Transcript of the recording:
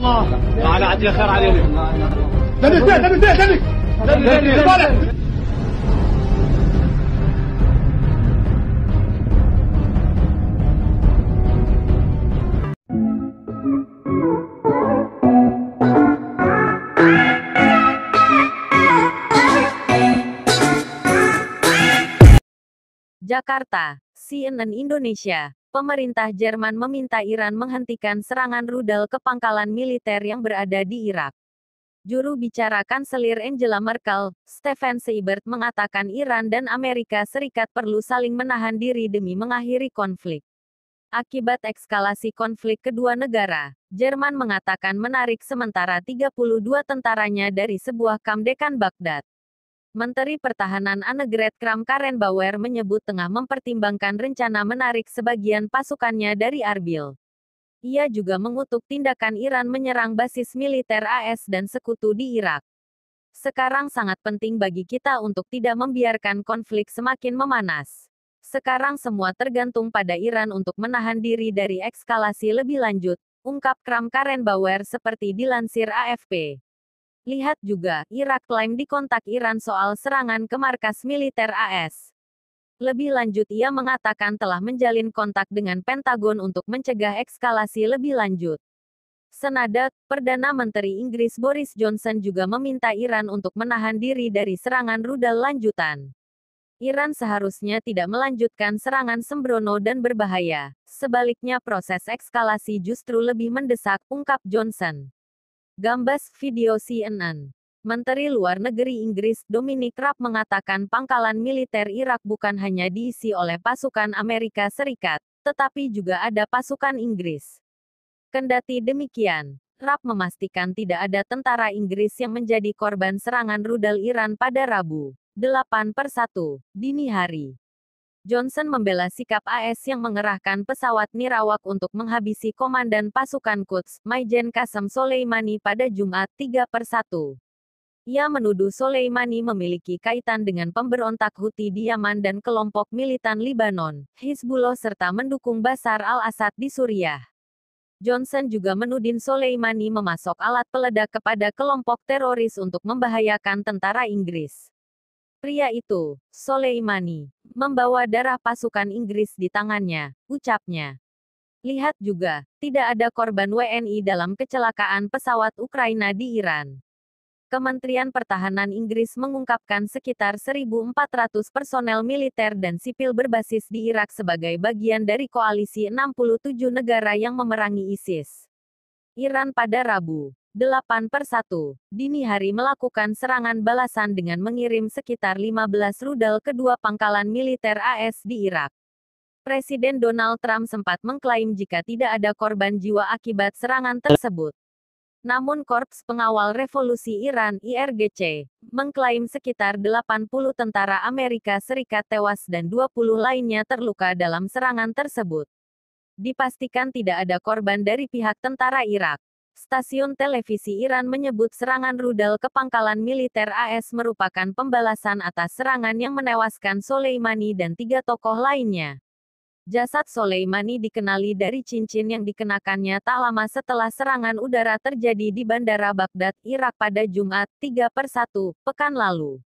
الله على عدل الخير عليهم دبس طالع. Jakarta, CNN Indonesia. Pemerintah Jerman meminta Iran menghentikan serangan rudal ke pangkalan militer yang berada di Irak. Juru bicara Kanselir Angela Merkel, Steffen Seibert, mengatakan Iran dan Amerika Serikat perlu saling menahan diri demi mengakhiri konflik. Akibat eskalasi konflik kedua negara, Jerman mengatakan menarik sementara 32 tentaranya dari sebuah kamp dekat Baghdad. Menteri Pertahanan Annegret Kramp-Karrenbauer menyebut tengah mempertimbangkan rencana menarik sebagian pasukannya dari Arbil. Ia juga mengutuk tindakan Iran menyerang basis militer AS dan sekutu di Irak. Sekarang sangat penting bagi kita untuk tidak membiarkan konflik semakin memanas. Sekarang semua tergantung pada Iran untuk menahan diri dari eskalasi lebih lanjut, ungkap Kramp-Karrenbauer seperti dilansir AFP. Lihat juga, Irak klaim dikontak Iran soal serangan ke markas militer AS. Lebih lanjut ia mengatakan telah menjalin kontak dengan Pentagon untuk mencegah eskalasi lebih lanjut. Senada, Perdana Menteri Inggris Boris Johnson juga meminta Iran untuk menahan diri dari serangan rudal lanjutan. Iran seharusnya tidak melanjutkan serangan sembrono dan berbahaya. Sebaliknya proses eskalasi justru lebih mendesak, ungkap Johnson. Gambas video CNN. Menteri Luar Negeri Inggris Dominic Raab mengatakan pangkalan militer Irak bukan hanya diisi oleh pasukan Amerika Serikat, tetapi juga ada pasukan Inggris. Kendati demikian, Raab memastikan tidak ada tentara Inggris yang menjadi korban serangan rudal Iran pada Rabu, 8/1, dini hari. Johnson membela sikap AS yang mengerahkan pesawat nirawak untuk menghabisi komandan pasukan Quds, Majen Kasem Soleimani pada Jumat 3/1. Ia menuduh Soleimani memiliki kaitan dengan pemberontak Houthi di Yaman dan kelompok militan Libanon, Hizbullah serta mendukung Bashar al-Assad di Suriah. Johnson juga menuding Soleimani memasok alat peledak kepada kelompok teroris untuk membahayakan tentara Inggris. Pria itu, Soleimani, membawa darah pasukan Inggris di tangannya, ucapnya. Lihat juga, tidak ada korban WNI dalam kecelakaan pesawat Ukraina di Iran. Kementerian Pertahanan Inggris mengungkapkan sekitar 1.400 personel militer dan sipil berbasis di Irak sebagai bagian dari koalisi 67 negara yang memerangi ISIS. Iran pada Rabu, 8/1, dini hari melakukan serangan balasan dengan mengirim sekitar 15 rudal ke dua pangkalan militer AS di Irak. Presiden Donald Trump sempat mengklaim jika tidak ada korban jiwa akibat serangan tersebut. Namun Korps Pengawal Revolusi Iran (IRGC) mengklaim sekitar 80 tentara Amerika Serikat tewas dan 20 lainnya terluka dalam serangan tersebut. Dipastikan tidak ada korban dari pihak tentara Irak. Stasiun televisi Iran menyebut serangan rudal ke pangkalan militer AS merupakan pembalasan atas serangan yang menewaskan Soleimani dan 3 tokoh lainnya. Jasad Soleimani dikenali dari cincin yang dikenakannya tak lama setelah serangan udara terjadi di Bandara Baghdad, Irak pada Jumat, 3/1, pekan lalu.